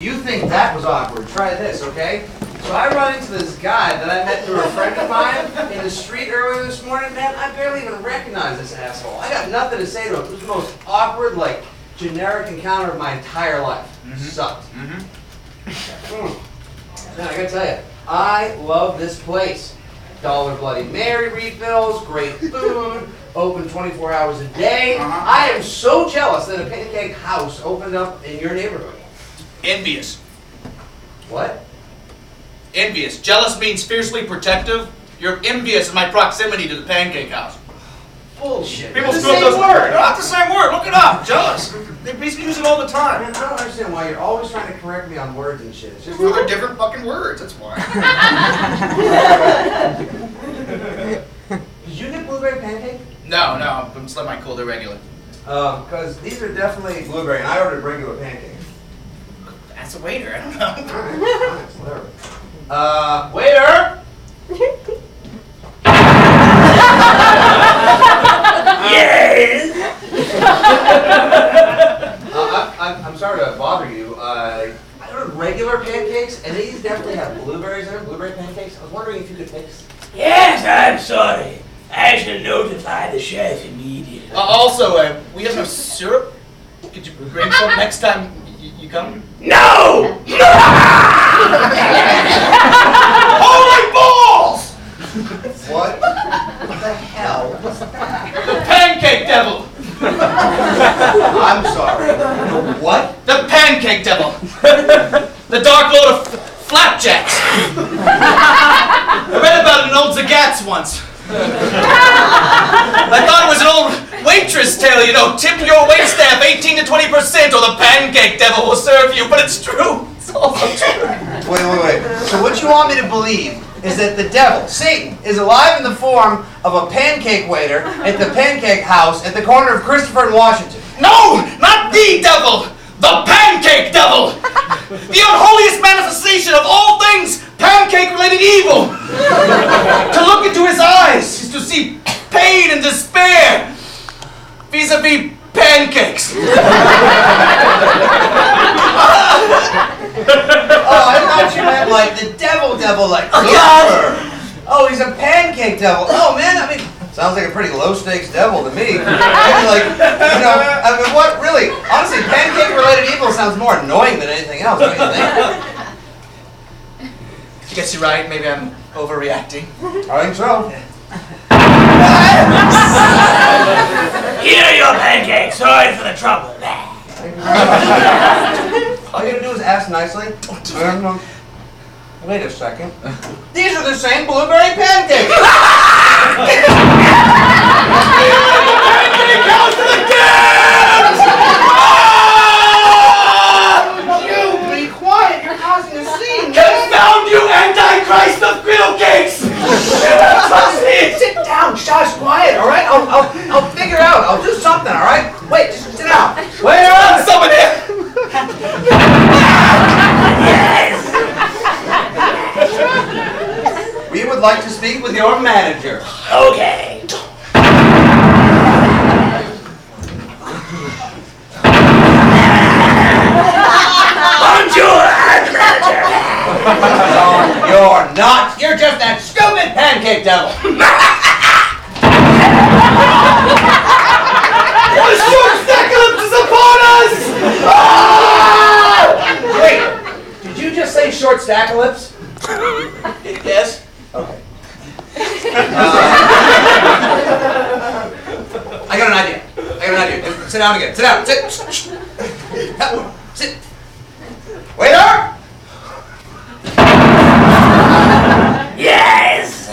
You think that was awkward, try this, okay? So I run into this guy that I met through a friend of mine in the street earlier this morning. Man, I barely even recognize this asshole. I got nothing to say to him. It was the most awkward, like, generic encounter of my entire life. Mm-hmm. Sucked. Mm-hmm. Man, I gotta tell you, I love this place. Dollar Bloody Mary refills, great food, open 24 hours a day. Uh-huh. I am so jealous that a pancake house opened up in your neighborhood. Envious. What? Envious. Jealous means fiercely protective. You're envious of my proximity to the pancake house. Bullshit. People it's the same word. Not the same word. Look it up. Jealous. They use it all the time. Man, I don't understand why you're always trying to correct me on words and shit. It's just they're different fucking words. That's why. Did you get blueberry pancake? No, no. I'm just letting my cool. They're regular. Because these are definitely blueberry, and I ordered regular pancake. That's a waiter. I don't know. Waiter. Yes. I'm sorry to bother you. I ordered regular pancakes, and these definitely have blueberries in them. Blueberry pancakes. I was wondering if you could fix. Yes, I'm sorry. I should notify the chef immediately. Also, we have no syrup. Could you bring some next time? You come? No! Holy balls! What the hell was that? The pancake devil! I'm sorry. The what? The pancake devil! The dark lord of flapjacks! I read about it in old Zagat's once. I thought it was an old waitress tale, you know, tip your waitstaff 18 to 20% or the pancake devil will serve you, but it's true. It's also true. Wait. So what you want me to believe is that the devil, Satan, is alive in the form of a pancake waiter at the pancake house at the corner of Christopher and Washington. No! Not the devil! The pancake devil! The unholiest manifestation of all things pancake-related evil! To look into his eyes is to see pain and despair vis-a-vis pancakes. I thought you meant like the devil, like God. Oh, he's a pancake devil. Oh, man, I mean, sounds like a pretty low-stakes devil to me. Like, you know, I mean, what really? Honestly, pancake-related evil sounds more annoying than anything else, don't you think? I guess you're right. Maybe I'm overreacting. I think so. Here are your pancakes. Sorry for the trouble. All you gotta do is ask nicely. Wait a second. These are the same blueberry pancakes. Pancake goes to the kids! You be quiet. You're causing a scene. Confound you, Antichrist of griddle cakes! Sit down, shush, quiet, alright? I'll figure out. I'll do something, alright? Wait, just sit down. Wait around, someone here! Yes! We would like to speak with your manager. Okay. Bonjour, I'm the manager! No, you're not. You're just that stupid pancake devil. The short stack is upon us! Wait, did you just say short stack lips? Yes. Okay. I got an idea. Sit down again. Sit down. Sit. Waiter! Yes!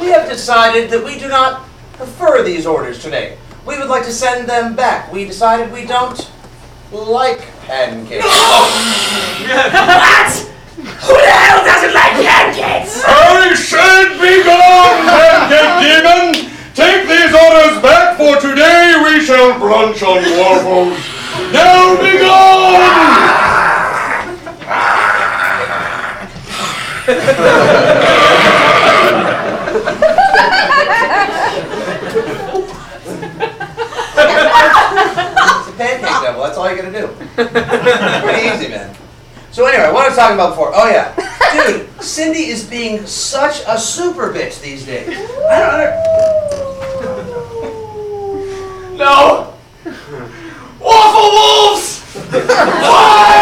We have decided that we do not prefer these orders today. We would like to send them back. We decided we don't like pancakes. What? Who the hell doesn't like pancakes? I said be gone, pancake demon! Take these orders back, for today we shall brunch on waffles. Now be gone! It's a pancake devil, that's all you gotta do. Pretty easy, man. So anyway, what was I talking about before? Oh yeah, dude, Cindy is being such a super bitch these days. I don't know. No. Waffle wolves.